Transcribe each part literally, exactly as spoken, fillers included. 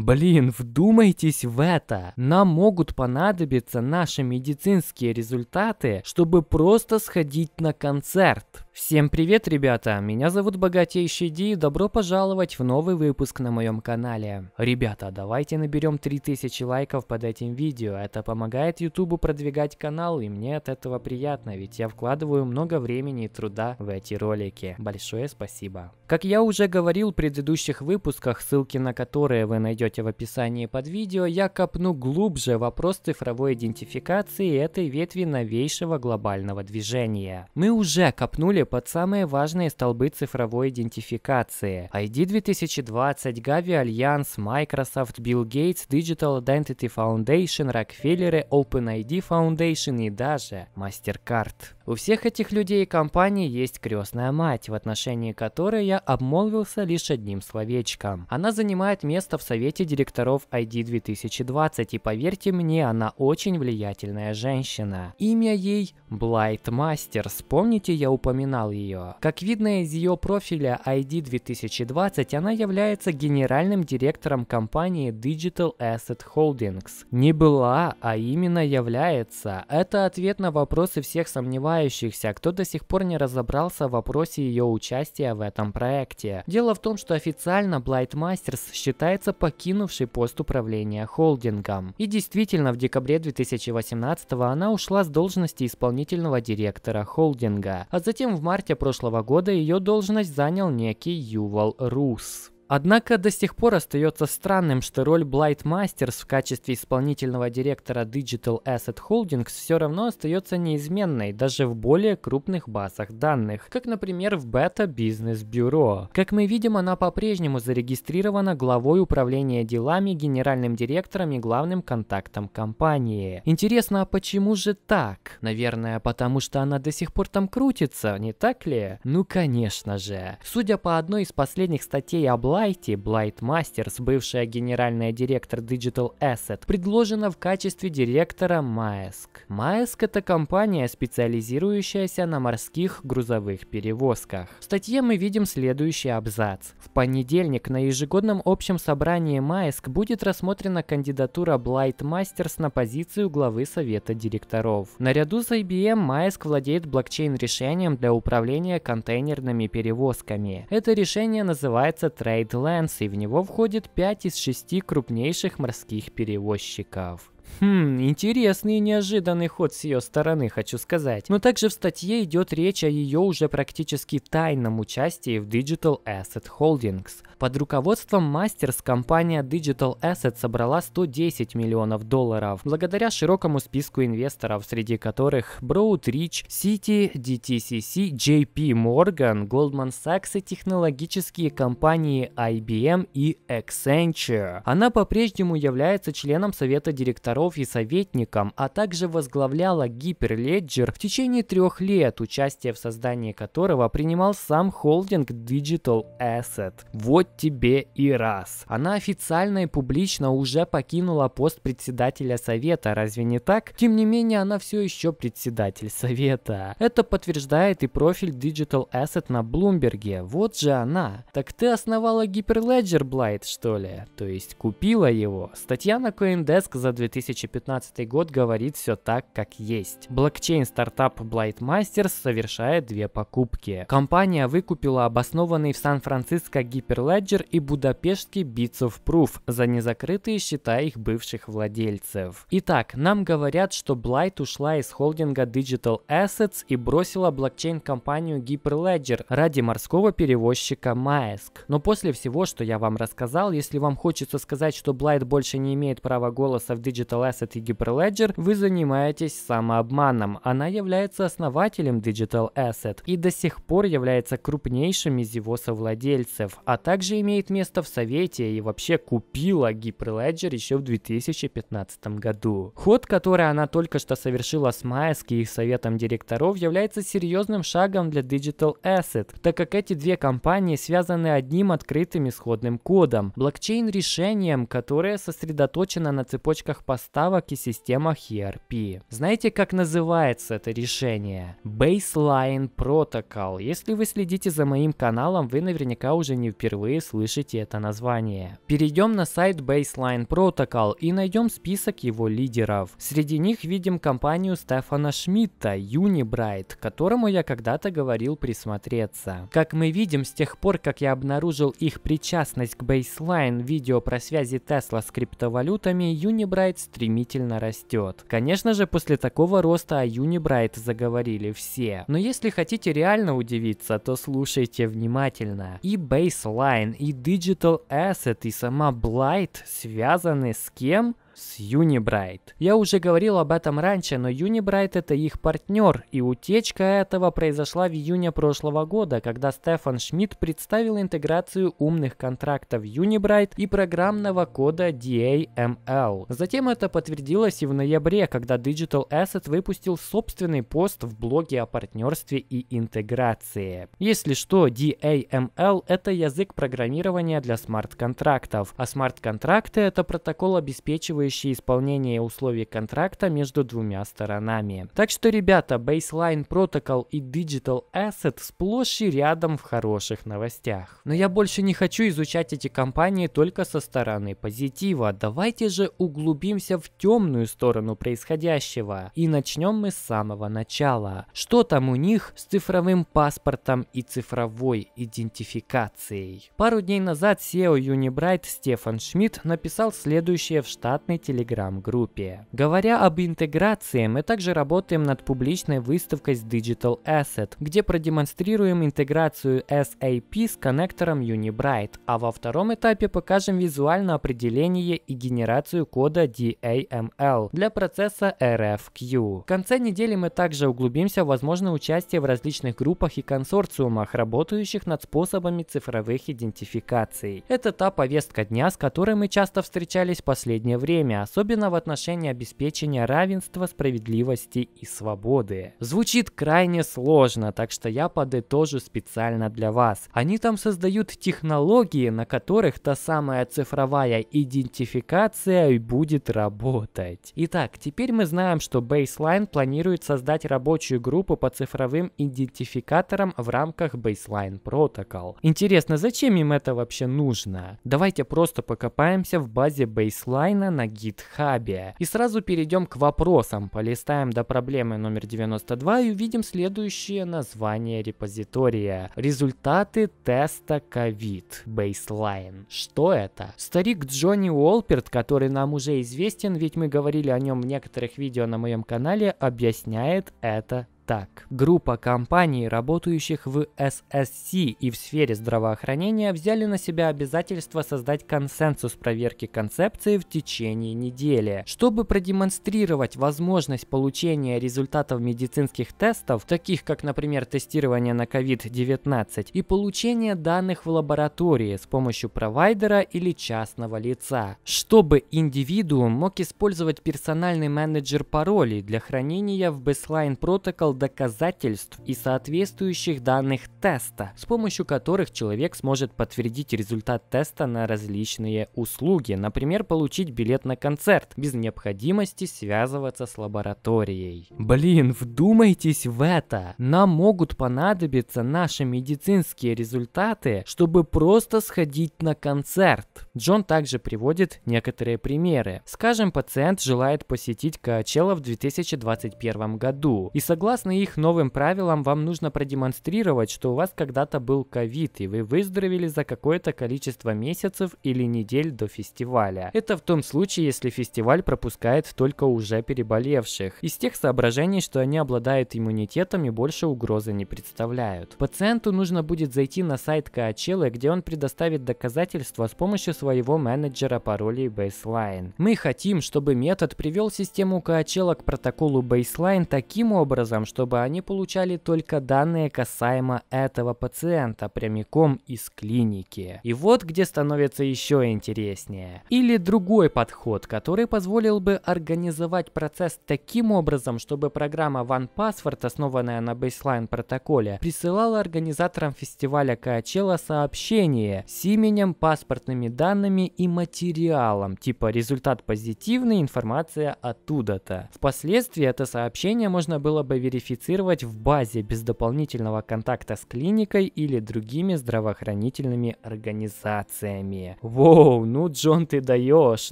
Блин, вдумайтесь в это. Нам могут понадобиться наши медицинские результаты, чтобы просто сходить на концерт. Всем привет, ребята! Меня зовут Богатейший Ди, и добро пожаловать в новый выпуск на моем канале. Ребята, давайте наберем три тысячи лайков под этим видео. Это помогает Ютубу продвигать канал, и мне от этого приятно, ведь я вкладываю много времени и труда в эти ролики. Большое спасибо. Как я уже говорил в предыдущих выпусках, ссылки на которые вы найдете в описании под видео, я копну глубже вопрос цифровой идентификации этой ветви новейшего глобального движения. Мы уже копнули под самые важные столбы цифровой идентификации: ай ди две тысячи двадцать, Гави Альянс, Microsoft, Билл Гейтс, Digital Identity Foundation, Рокфеллеры, OpenID Foundation и даже MasterCard. У всех этих людей и компаний есть крестная мать, в отношении которой я обмолвился лишь одним словечком. Она занимает место в совете директоров ай ди две тысячи двадцать, и поверьте мне, она очень влиятельная женщина. Имя ей Блайт Мастерс, помните, я упоминал ее? Как видно из ее профиля ай ди две тысячи двадцать, она является генеральным директором компании Digital Asset Holdings. Не была, а именно является. Это ответ на вопросы всех сомневающихся, кто до сих пор не разобрался в вопросе ее участия в этом проекте. Дело в том, что официально Блайт Мастерс считается покинувшей пост управления холдингом. И действительно, в декабре две тысячи восемнадцатого она ушла с должности исполнительного директора холдинга, а затем в марте прошлого года ее должность занял некий Ювал Рус. Однако до сих пор остается странным, что роль Блайт Мастерс в качестве исполнительного директора Digital Asset Holdings все равно остается неизменной, даже в более крупных базах данных, как, например, в Beta Business Bureau. Как мы видим, она по-прежнему зарегистрирована главой управления делами, генеральным директором и главным контактом компании. Интересно, а почему же так? Наверное, потому что она до сих пор там крутится, не так ли? Ну, конечно же. Судя по одной из последних статей об Блайт Мастерс, бывшая генеральная директор Digital Asset, предложена в качестве директора Maersk. Maersk – это компания, специализирующаяся на морских грузовых перевозках. В статье мы видим следующий абзац. В понедельник на ежегодном общем собрании Maersk будет рассмотрена кандидатура Блайт Мастерс на позицию главы совета директоров. Наряду с ай би эм Maersk владеет блокчейн-решением для управления контейнерными перевозками. Это решение называется Trade Lens, и в него входит пять из шести крупнейших морских перевозчиков. Хм, интересный и неожиданный ход с ее стороны, хочу сказать. Но также в статье идет речь о ее уже практически тайном участии в Digital Asset Holdings. Под руководством Мастерс компания Digital Asset собрала сто десять миллионов долларов, благодаря широкому списку инвесторов, среди которых Broadridge, Citi, ди ти си си, джей пи Morgan, Goldman Sachs и технологические компании ай би эм и Accenture. Она по-прежнему является членом совета директоров и советником, а также возглавляла Hyperledger в течение трех лет, участие в создании которого принимал сам холдинг Digital Asset. Вот тебе и раз. Она официально и публично уже покинула пост председателя совета, разве не так? Тем не менее, она все еще председатель совета. Это подтверждает и профиль Digital Asset на Блумберге. Вот же она. Так ты основала Hyperledger, Блайт, что ли? То есть купила его? Статья на CoinDesk за две тысячи пятнадцатый год говорит все так, как есть. Блокчейн-стартап Блайт Мастерс совершает две покупки. Компания выкупила обоснованный в Сан-Франциско Hyperledger и будапештский Bits of Proof за незакрытые счета их бывших владельцев. Итак, нам говорят, что Блайт ушла из холдинга Digital Assets и бросила блокчейн-компанию Hyperledger ради морского перевозчика Maersk. Но после всего, что я вам рассказал, если вам хочется сказать, что Блайт больше не имеет права голоса в Digital Digital Asset и Hyperledger, вы занимаетесь самообманом. Она является основателем Digital Asset и до сих пор является крупнейшим из его совладельцев, а также имеет место в совете и вообще купила Hyperledger еще в две тысячи пятнадцатом году. Ход, который она только что совершила с Maersk и их советом директоров, является серьезным шагом для Digital Asset, так как эти две компании связаны одним открытым исходным кодом – блокчейн-решением, которое сосредоточено на цепочках поставок ставок и системах и эр пи. Знаете, как называется это решение? Baseline Protocol. Если вы следите за моим каналом, вы наверняка уже не впервые слышите это название. Перейдем на сайт Baseline Protocol и найдем список его лидеров. Среди них видим компанию Стефана Шмидта, Unibright, к которому я когда-то говорил присмотреться. Как мы видим, с тех пор, как я обнаружил их причастность к Baseline, видео про связи Tesla с криптовалютами, Unibright стремительно растет. Конечно же, после такого роста о Unibright заговорили все. Но если хотите реально удивиться, то слушайте внимательно. И Baseline, и Digital Asset, и сама Блайт связаны с кем? С Unibright. Я уже говорил об этом раньше, но Unibright — это их партнер, и утечка этого произошла в июне прошлого года, когда Стефан Шмидт представил интеграцию умных контрактов Unibright и программного кода ди эй эм эл. Затем это подтвердилось и в ноябре, когда Digital Asset выпустил собственный пост в блоге о партнерстве и интеграции. Если что, ди эй эм эл — это язык программирования для смарт-контрактов, а смарт-контракты — это протокол, обеспечивающий исполнение условий контракта между двумя сторонами. Так что, ребята, Baseline Protocol и Digital Asset сплошь и рядом в хороших новостях. Но я больше не хочу изучать эти компании только со стороны позитива. Давайте же углубимся в темную сторону происходящего. И начнем мы с самого начала. Что там у них с цифровым паспортом и цифровой идентификацией? Пару дней назад си и о Unibright Стефан Шмидт написал следующее в штатной телеграм-группе. Говоря об интеграции, мы также работаем над публичной выставкой с Digital Asset, где продемонстрируем интеграцию эс эй пи с коннектором Unibright, а во втором этапе покажем визуальное определение и генерацию кода ди эй эм эл для процесса эр эф кью. В конце недели мы также углубимся в возможное участие в различных группах и консорциумах, работающих над способами цифровых идентификаций. Это та повестка дня, с которой мы часто встречались в последнее время, особенно в отношении обеспечения равенства, справедливости и свободы. Звучит крайне сложно, так что я подытожу специально для вас. Они там создают технологии, на которых та самая цифровая идентификация и будет работать. Итак, теперь мы знаем, что Baseline планирует создать рабочую группу по цифровым идентификаторам в рамках Baseline Protocol. Интересно, зачем им это вообще нужно? Давайте просто покопаемся в базе Baseline на гитхабе. И сразу перейдем к вопросам, полистаем до проблемы номер девяносто два и увидим следующее название репозитория. Результаты теста COVID. Baseline. Что это? Старик Джонни Уолперт, который нам уже известен, ведь мы говорили о нем в некоторых видео на моем канале, объясняет это так. Группа компаний, работающих в эс эс си и в сфере здравоохранения, взяли на себя обязательство создать консенсус проверки концепции в течение недели. Чтобы продемонстрировать возможность получения результатов медицинских тестов, таких как, например, тестирование на ковид девятнадцать, и получение данных в лаборатории с помощью провайдера или частного лица, чтобы индивидуум мог использовать персональный менеджер паролей для хранения в Baseline Protocol доказательств и соответствующих данных теста, с помощью которых человек сможет подтвердить результат теста на различные услуги, например, получить билет на концерт, без необходимости связываться с лабораторией. Блин, вдумайтесь в это! Нам могут понадобиться наши медицинские результаты, чтобы просто сходить на концерт. Джон также приводит некоторые примеры. Скажем, пациент желает посетить Коачелла в две тысячи двадцать первом году, и согласно их новым правилам, вам нужно продемонстрировать, что у вас когда-то был ковид и вы выздоровели за какое-то количество месяцев или недель до фестиваля. Это в том случае, если фестиваль пропускает только уже переболевших, из тех соображений, что они обладают иммунитетом и больше угрозы не представляют. Пациенту нужно будет зайти на сайт Коачеллы, где он предоставит доказательства с помощью своего менеджера паролей Baseline. Мы хотим, чтобы метод привел систему Коачелла к протоколу Baseline таким образом, чтобы они получали только данные касаемо этого пациента прямиком из клиники. И вот где становится еще интереснее. Или другой подход, который позволил бы организовать процесс таким образом, чтобы программа One Passport, основанная на Baseline протоколе, присылала организаторам фестиваля Коачелла сообщение с именем, паспортными данными и материалом, типа результат позитивный, информация оттуда-то. Впоследствии это сообщение можно было бы верифицировать в базе без дополнительного контакта с клиникой или другими здравоохранительными организациями. Воу, ну Джон, ты даешь,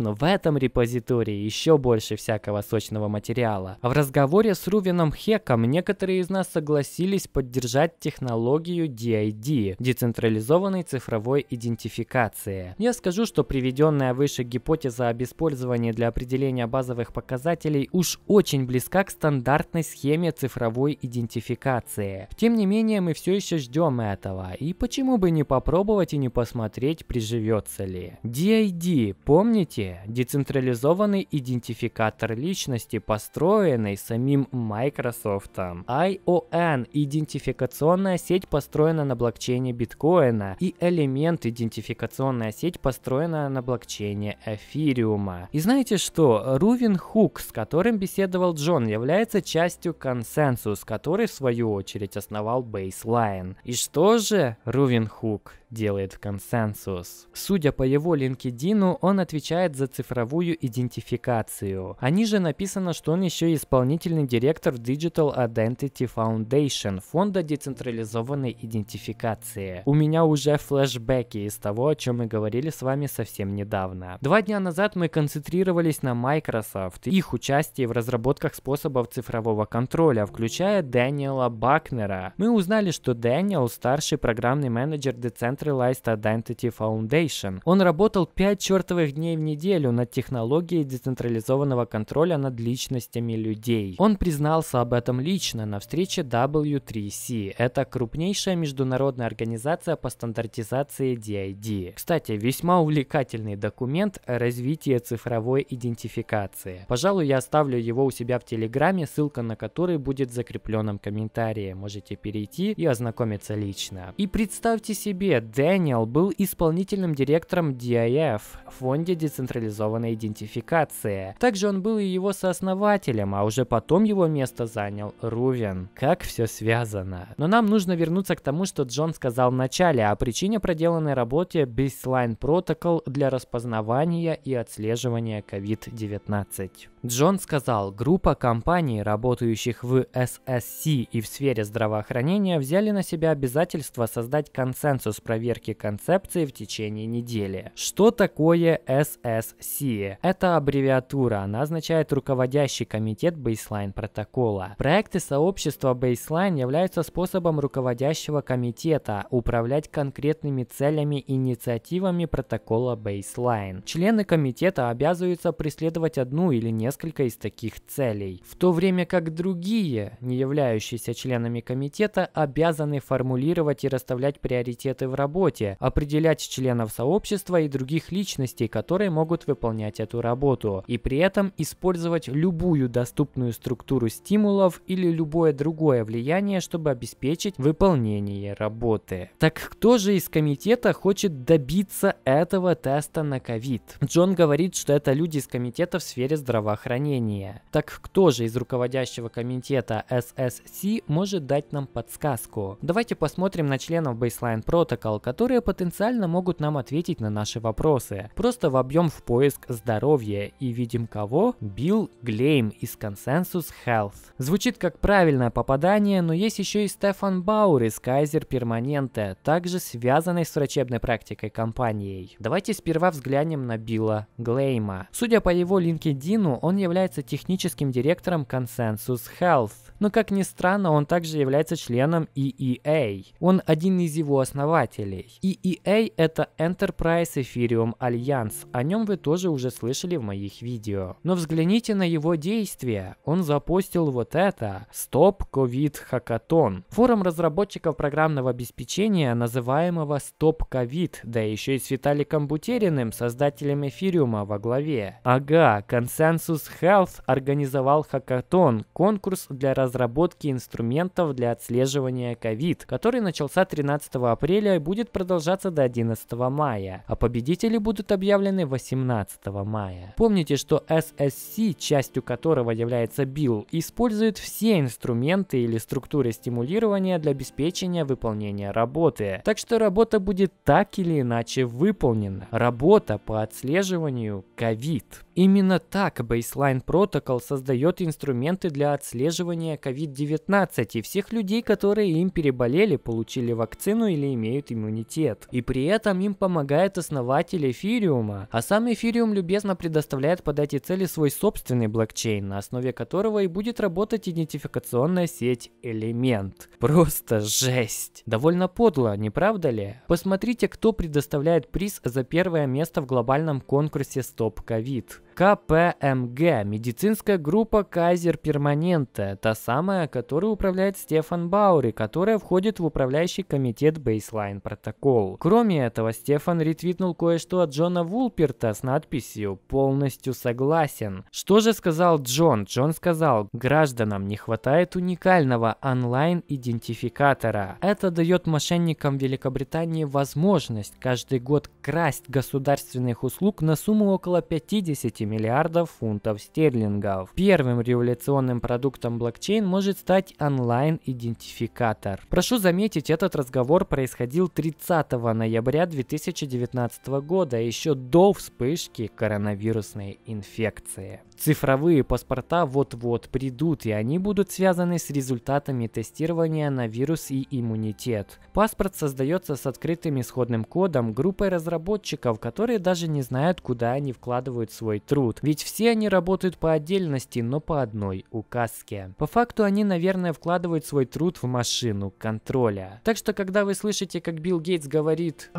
но в этом репозитории еще больше всякого сочного материала. А в разговоре с Рувеном Хеком некоторые из нас согласились поддержать технологию ди ай ди, децентрализованной цифровой идентификации. Я скажу, что приведенная выше гипотеза об использовании для определения базовых показателей уж очень близка к стандартной схеме цифровой идентификации. Тем не менее, мы все еще ждем этого, и почему бы не попробовать и не посмотреть, приживется ли. ди ай ди, помните? Децентрализованный идентификатор личности, построенный самим Майкрософтом. ай о эн, идентификационная сеть, построена на блокчейне биткоина, и Element, идентификационная сеть, построена на блокчейне эфириума. И знаете что? Рувен Хек, с которым беседовал Джон, является частью Consensus, который в свою очередь основал Baseline. И что же Рувен Хек делает Consensus? Судя по его LinkedIn, он отвечает за цифровую идентификацию. А ниже написано, что он еще и исполнительный директор Digital Identity Foundation, фонда децентрализованной идентификации. У меня уже флешбеки из того, о чем мы говорили с вами совсем недавно. Два дня назад мы концентрировались на Microsoft и их участии в разработках способов цифрового контроля, включая Дэниела Бакнера. Мы узнали, что Дэниел — старший программный менеджер Decentralized Identity Foundation. Он работал пять чертовых дней в неделю над технологией децентрализованного контроля над личностями людей. Он признался об этом лично на встрече дабл ю три си. Это крупнейшая международная организация по стандартизации ди ай ди. Кстати, весьма увлекательный документ о развитии цифровой идентификации. Пожалуй, я оставлю его у себя в Телеграме, ссылка на который будет в закрепленном комментарии. Можете перейти и ознакомиться лично. И представьте себе, Дэниел был исполнительным директором ди ай эф, фонде децентрализованной идентификации. Также он был и его сооснователем, а уже потом его место занял Рувен. Как все связано. Но нам нужно вернуться к тому, что Джон сказал в начале, о причине проделанной работе Baseline Protocol для распознавания и отслеживания ковид девятнадцать. Джон сказал, группа компаний, работающих в эс эс си и в сфере здравоохранения, взяли на себя обязательство создать консенсус проверки концепции в течение недели. Что такое эс эс си? Это аббревиатура, она означает руководящий комитет Baseline протокола. Проекты сообщества Baseline являются способом руководящего комитета управлять конкретными целями и инициативами протокола Baseline. Члены комитета обязуются преследовать одну или несколько из таких целей, в то время как другие, не являющиеся членами комитета, обязаны формулировать и расставлять приоритеты в работе, определять членов сообщества и других личностей, которые могут выполнять эту работу, и при этом использовать любую доступную структуру стимулов или любое другое влияние, чтобы обеспечить выполнение работы. Так кто же из комитета хочет добиться этого теста на ковид? Джон говорит, что это люди из комитета в сфере здравоохранения. Так кто же из руководящего комитета эс эс си может дать нам подсказку? Давайте посмотрим на членов Baseline Protocol, которые потенциально могут нам ответить на наши вопросы. Просто вобьем в поиск здоровья и видим кого? Билл Глейм из Consensus Health. Звучит как правильное попадание, но есть еще и Стефан Бауэр из Kaiser Permanente, также связанный с врачебной практикой компанией. Давайте сперва взглянем на Билла Глейма. Судя по его LinkedIn, он является техническим директором Consensus Health, но, как ни странно, он также является членом и и эй. Он один из его основателей. моделей. И и эй — это Enterprise Ethereum Alliance, о нем вы тоже уже слышали в моих видео. Но взгляните на его действия, он запустил вот это — StopCovidHackathon, форум разработчиков программного обеспечения, называемого StopCovid, да еще и с Виталиком Бутериным, создателем эфириума, во главе. Ага, Consensus Health организовал хакатон, конкурс для разработки инструментов для отслеживания COVID, который начался тринадцатого апреля и будет продолжаться до одиннадцатого мая, а победители будут объявлены восемнадцатого мая. Помните, что эс эс си, частью которого является билл, использует все инструменты или структуры стимулирования для обеспечения выполнения работы, так что работа будет так или иначе выполнена. Работа по отслеживанию COVID. Именно так Baseline Protocol создает инструменты для отслеживания ковид девятнадцать и всех людей, которые им переболели, получили вакцину или имеют иммунитет. И при этом им помогает основатель эфириума, а сам эфириум любезно предоставляет под эти цели свой собственный блокчейн, на основе которого и будет работать идентификационная сеть Element. Просто жесть! Довольно подло, не правда ли? Посмотрите, кто предоставляет приз за первое место в глобальном конкурсе StopCovid. ка пэ эм гэ – медицинская группа Кайзер Перманента, та самая, которой управляет Стефан Баури, которая входит в управляющий комитет Baseline Protocol. Кроме этого, Стефан ретвитнул кое-что от Джона Уолперта с надписью «Полностью согласен». Что же сказал Джон? Джон сказал: «Гражданам не хватает уникального онлайн-идентификатора. Это дает мошенникам Великобритании возможность каждый год красть государственных услуг на сумму около пятидесяти миллиардов фунтов стерлингов. Первым революционным продуктом блокчейн может стать онлайн-идентификатор». Прошу заметить, этот разговор происходил тридцатого ноября две тысячи девятнадцатого года, еще до вспышки коронавирусной инфекции. Цифровые паспорта вот-вот придут, и они будут связаны с результатами тестирования на вирус и иммунитет. Паспорт создается с открытым исходным кодом группой разработчиков, которые даже не знают, куда они вкладывают свой труд, ведь все они работают по отдельности, но по одной указке. По факту они, наверное, вкладывают свой труд в машину контроля. Так что, когда вы слышите, как Билл Гейтс говорит: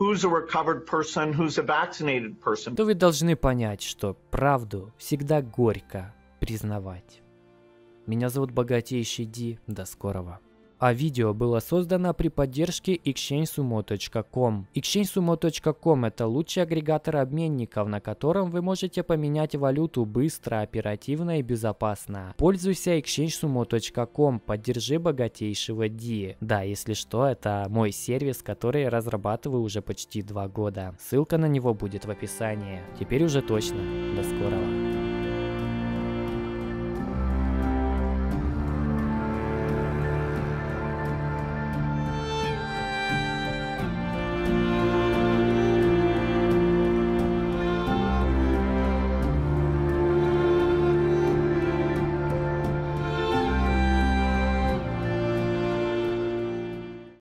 who's a recovered person, who's a vaccinated person, то вы должны понять, что правду всегда горько признавать. Меня зовут Богатейший Ди. До скорого. А видео было создано при поддержке эксчейндж сумо точка ком. эксчейндж сумо точка ком – это лучший агрегатор обменников, на котором вы можете поменять валюту быстро, оперативно и безопасно. Пользуйся эксчейндж сумо точка ком, поддержи Богатейшего Ди. Да, если что, это мой сервис, который я разрабатываю уже почти два года. Ссылка на него будет в описании. Теперь уже точно. До скорого.